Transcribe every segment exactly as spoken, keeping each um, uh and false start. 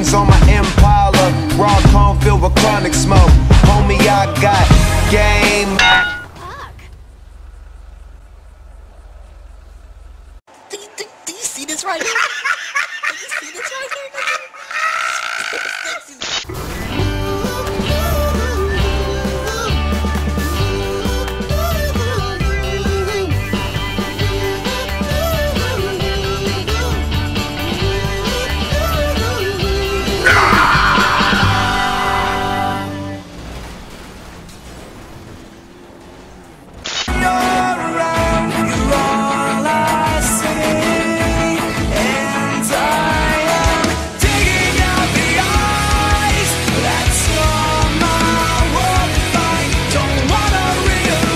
Dreams on my Impala, raw cone filled with chronic smoke. Homie, I got game. Fuck. Do you, do, do you see this right here? Do you see this right here?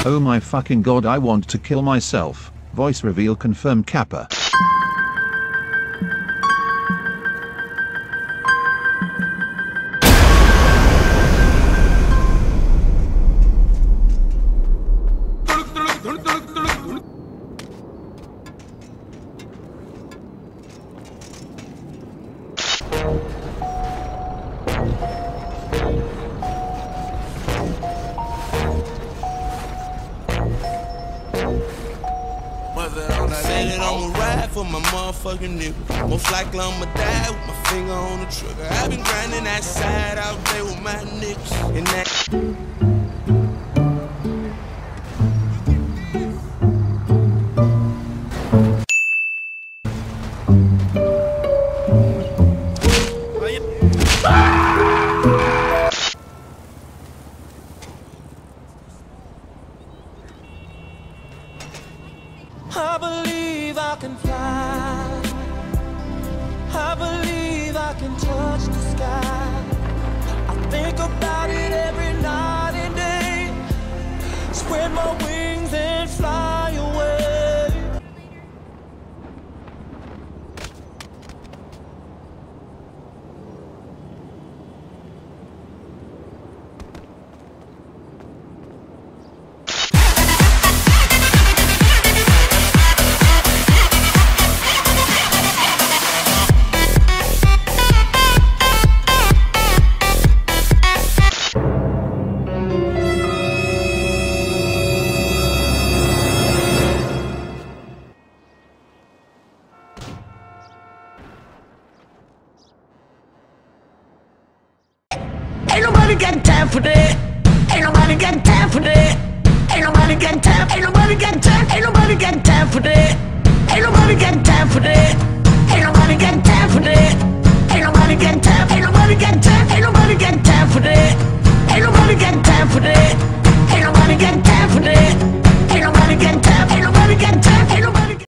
Oh my fucking god, I want to kill myself. Voice reveal confirmed. Kappa. Sailing on a ride for my motherfucking nigga. Most likely I'ma die with my finger on the trigger. I've been grinding outside all day with my niggas. And that. I believe I can fly. I believe I can touch the sky. I think about it every night and day. Spread my wings and fly away. Ain't nobody got time for that. Ain't nobody got time for that. Ain't nobody got time. Ain't nobody got time. Ain't nobody got time for that. Ain't nobody got time for that. Ain't nobody got time for that. Ain't nobody got time. Ain't nobody got time. Ain't nobody got time for that. Ain't nobody got time for that.